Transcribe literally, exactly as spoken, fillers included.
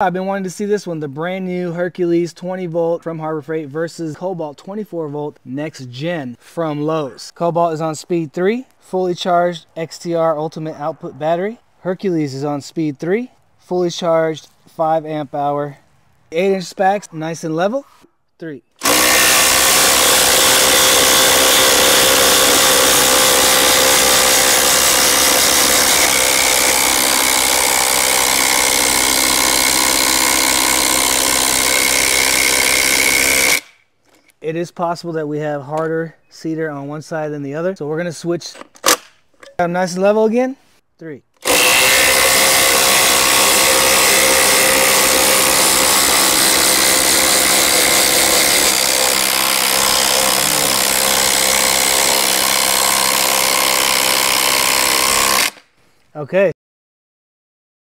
I've been wanting to see this one, the brand new Hercules twenty volt from Harbor Freight versus Kobalt twenty-four volt next gen from Lowe's. Kobalt is on speed three, fully charged X T R ultimate output battery. Hercules is on speed three, fully charged five amp hour, eight inch spacks, nice and level. Three. It is possible that we have harder cedar on one side than the other, so we're gonna switch. Nice and level again. Three.